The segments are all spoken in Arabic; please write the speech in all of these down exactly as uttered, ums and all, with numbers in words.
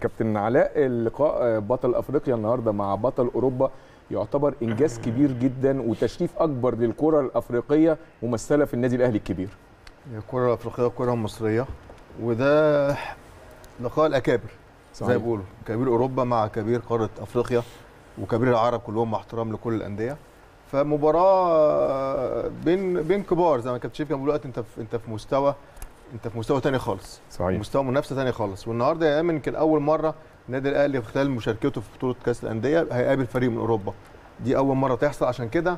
كابتن علاء، اللقاء بطل افريقيا النهارده مع بطل اوروبا يعتبر انجاز كبير جدا وتشريف اكبر للكره الافريقيه ممثله في النادي الاهلي الكبير. الكره الافريقيه كره مصريه، وده لقاء الاكابر زي ما بيقولوا، كبير اوروبا مع كبير قاره افريقيا وكبير العرب كلهم، مع احترام لكل الانديه. فمباراه بين بين كبار زي ما كابتن شريف كان بيقول، انت في انت في مستوى انت في مستوى ثاني خالص، صحيح. مستوى منافسه ثاني خالص. والنهارده يا ايمن كان اول مره النادي الاهلي خلال مشاركته في بطوله كاس الانديه هيقابل فريق من اوروبا، دي اول مره تحصل. عشان كده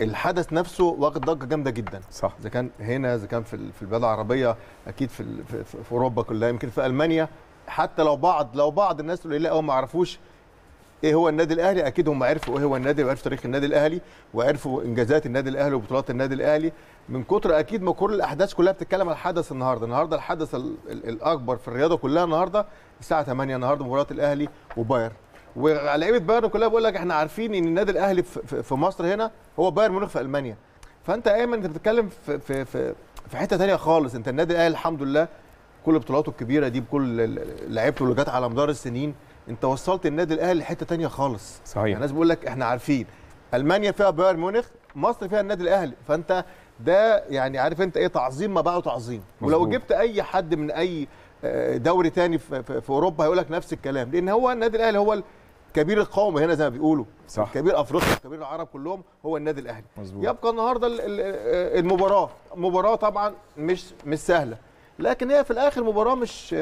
الحدث نفسه واخد ضجه جامده جدا، صح. اذا كان هنا، اذا كان في في البلاد العربيه، اكيد في في اوروبا كلها، يمكن في المانيا. حتى لو بعض لو بعض الناس اللي لا هم ما عرفوش ايه هو النادي الاهلي، اكيد هم عرفوا ايه هو النادي وعرفوا تاريخ النادي الاهلي وعرفوا انجازات النادي الاهلي وبطولات النادي الاهلي، من كتر اكيد ما كل الاحداث كلها بتتكلم عن حدث النهارده. النهارده الحدث الاكبر في الرياضه كلها النهارده الساعه ثمانية النهارده مباراه الاهلي وبايرن، ولاعيبه بايرن كلها بقول لك احنا عارفين ان النادي الاهلي في مصر هنا هو بايرن ميونخ في المانيا. فانت ايمن انت بتتكلم في في في, في حته ثانيه خالص. انت النادي الاهلي الحمد لله كل بطولاته الكبيره دي بكل لعيبته اللي جت على مدار السنين، انت وصلت النادي الاهلي لحته ثانيه خالص، صحيح. الناس بقول لك احنا عارفين المانيا فيها بايرن ميونخ، مصر فيها النادي الاهلي. فانت ده يعني عارف انت ايه، تعظيم ما بعده تعظيم. مزبوط. ولو جبت اي حد من اي دوري ثاني في اوروبا هيقول لك نفس الكلام، لان هو النادي الاهلي هو الكبير القومي هنا زي ما بيقولوا، صح. كبير افريقيا كبير العرب كلهم هو النادي الاهلي. مزبوط. يبقى النهارده المباراه مباراه طبعا مش مش سهله، لكن هي في الاخر مباراه مش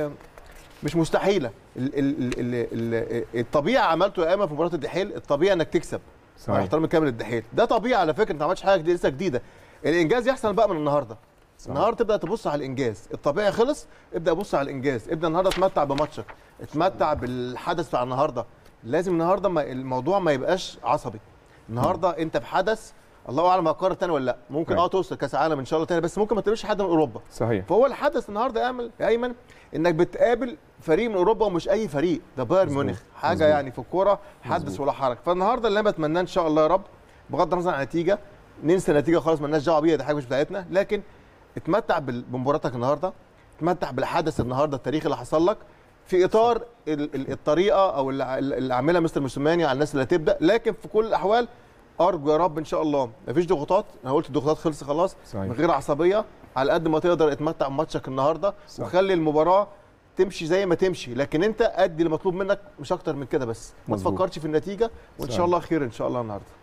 مش مستحيله. ال ال ال ال الطبيعه عملته يا اما في مباراه الدحيل، الطبيعه انك تكسب، صحيح. مع احترامي كامل الدحيل، ده طبيعي على فكره، انت ما عملتش حاجه لسه جديده. الانجاز يحصل بقى من النهارده، النهارده تبدا تبص على الانجاز. الطبيعي خلص، ابدا بص على الانجاز، ابدا النهارده اتمتع بماتشك، اتمتع بالحدث بتاع النهارده. لازم النهارده الموضوع ما يبقاش عصبي. النهارده انت في حدث الله اعلم هتقرر تاني ولا لا، ممكن اه توصل كاس عالم ان شاء الله تاني، بس ممكن ما تقابلش حد من اوروبا، صحيح. فهو الحدث النهارده امل يا ايمن انك بتقابل فريق من اوروبا ومش اي فريق، ده بايرن ميونخ، حاجه مزبوط. يعني في الكوره حدث ولا حرج. فالنهارده اللي انا بتمناه ان شاء الله يا رب، بغض النظر عن النتيجه، ننسى النتيجه خالص، مالناش دعوه بيها، دي حاجه مش بتاعتنا، لكن اتمتع بمباراتك النهارده، اتمتع بالحدث النهارده التاريخي اللي حصل لك في اطار الطريقه او اللي عاملها مستر مسلماني على الناس اللي هتبدا. لكن في كل الاحوال ارجو يا رب ان شاء الله مفيش ضغوطات، انا قلت الضغوطات خلص خلاص، صحيح. من غير عصبيه، على قد ما تقدر اتمتع بماتشك النهارده، صحيح. وخلي المباراه تمشي زي ما تمشي، لكن انت ادي المطلوب منك مش اكتر من كده، بس ما تفكرش في النتيجه، وان شاء الله خير ان شاء الله النهارده.